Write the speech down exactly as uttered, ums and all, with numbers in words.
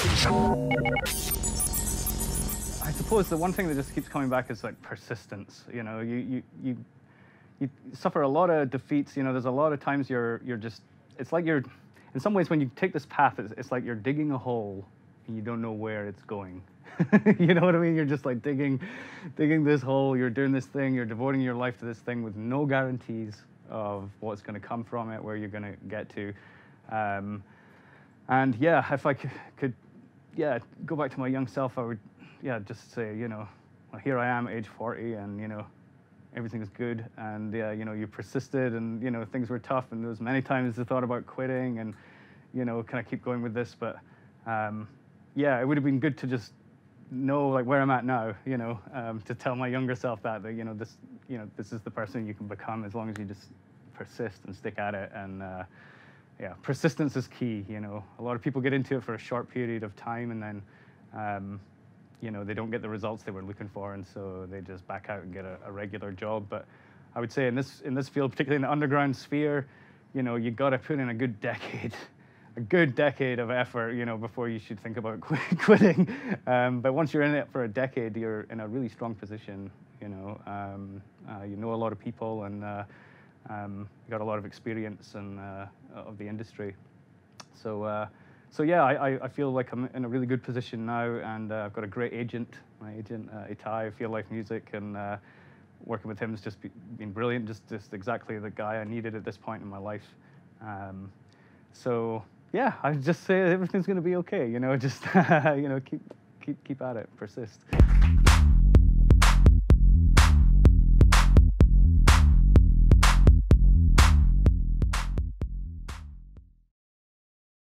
I suppose the one thing that just keeps coming back is like persistence. You know, you you you you suffer a lot of defeats. You know, there's a lot of times you're you're just. It's like you're. In some ways, when you take this path, it's, it's like you're digging a hole and you don't know where it's going. You know what I mean? You're just like digging, digging this hole. You're doing this thing. You're devoting your life to this thing with no guarantees of what's going to come from it, where you're going to get to. Um, and yeah, if I could, could, yeah, go back to my young self, I would, yeah, just say, you know, well, here I am, age forty, and you know, everything's good, and yeah, you know, you persisted, and you know, things were tough, and there was many times I thought about quitting, and you know, can I keep going with this? But um, yeah, it would have been good to just know like where I'm at now, you know, um, to tell my younger self that, that you know, this, you know, this is the person you can become as long as you just persist and stick at it. And uh, yeah, persistence is key. You know, a lot of people get into it for a short period of time, and then um, you know, they don't get the results they were looking for, and so they just back out and get a, a regular job. But I would say in this in this field, particularly in the underground sphere, you know, you got to put in a good decade. A good decade of effort, you know, before you should think about qu quitting. Um, but once you're in it for a decade, you're in a really strong position. You know, um, uh, you know a lot of people, and uh, um, you got a lot of experience and uh, of the industry. So, uh, so yeah, I, I feel like I'm in a really good position now, and uh, I've got a great agent. My agent, uh, Itai, Feel Life Music, and uh, working with him has just been brilliant. Just, just exactly the guy I needed at this point in my life. Um, so. Yeah, I just say everything's going to be okay, you know, just, you know, keep, keep, keep at it, persist.